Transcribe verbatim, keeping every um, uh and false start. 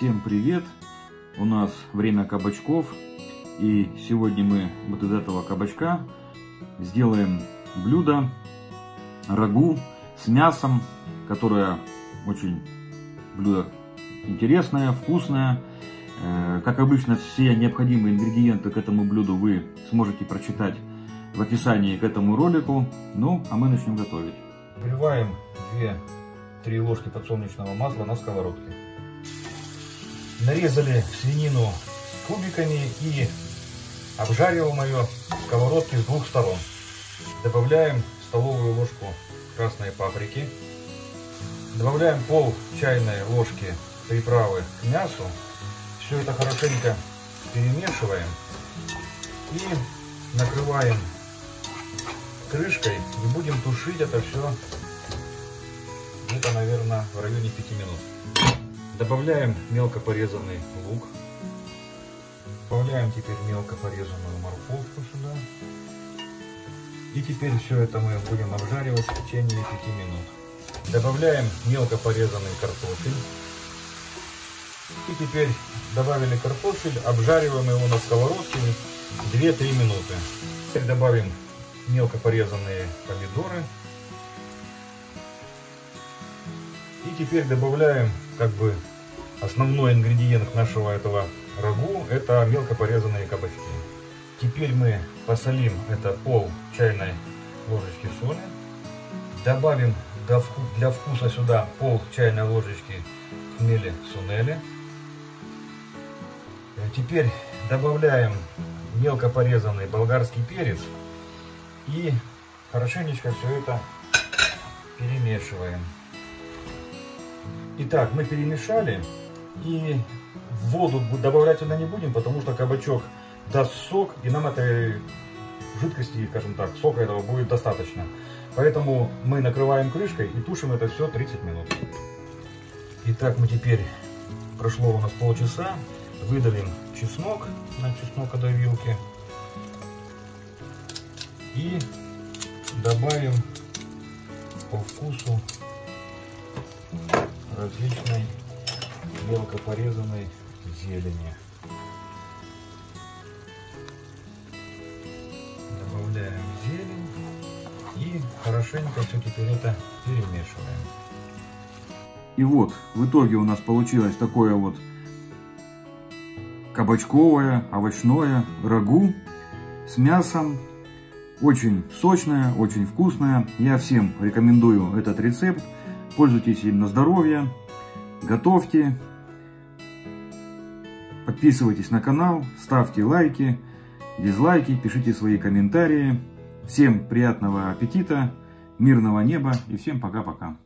Всем привет! У нас время кабачков, и сегодня мы вот из этого кабачка сделаем блюдо рагу с мясом, которое очень блюдо интересное, вкусное. Как обычно, все необходимые ингредиенты к этому блюду вы сможете прочитать в описании к этому ролику. Ну, а мы начнем готовить. Вливаем две-три ложки подсолнечного масла на сковородке. Нарезали свинину кубиками и обжариваем ее в сковородке с двух сторон. Добавляем столовую ложку красной паприки. Добавляем пол чайной ложки приправы к мясу. Все это хорошенько перемешиваем и накрываем крышкой и будем тушить это все где-то, наверное, в районе пяти минут. Добавляем мелко порезанный лук. Добавляем теперь мелко порезанную морковку сюда. И теперь все это мы будем обжаривать в течение пяти минут. Добавляем мелко порезанный картофель. И теперь добавили картофель, обжариваем его на сковородке две-три минуты. Теперь добавим мелко порезанные помидоры. И теперь добавляем как бы основной ингредиент нашего этого рагу, это мелко порезанные кабачки. Теперь мы посолим это пол чайной ложечки соли. Добавим для вкуса сюда пол чайной ложечки хмели-сунели. Теперь добавляем мелко порезанный болгарский перец и хорошенечко все это перемешиваем. Итак, мы перемешали, и воду добавлять туда не будем, потому что кабачок даст сок, и нам этой жидкости, скажем так, сока этого будет достаточно. Поэтому мы накрываем крышкой и тушим это все тридцать минут. Итак, мы теперь, прошло у нас полчаса, выдавим чеснок на чеснокодавилке вилки и добавим по вкусу различной мелко порезанной зелени. Добавляем зелень и хорошенько все теперь это перемешиваем. И вот в итоге у нас получилось такое вот кабачковое овощное рагу с мясом. Очень сочное, очень вкусное. Я всем рекомендую этот рецепт. Пользуйтесь им на здоровье, готовьте, подписывайтесь на канал, ставьте лайки, дизлайки, пишите свои комментарии. Всем приятного аппетита, мирного неба и всем пока-пока.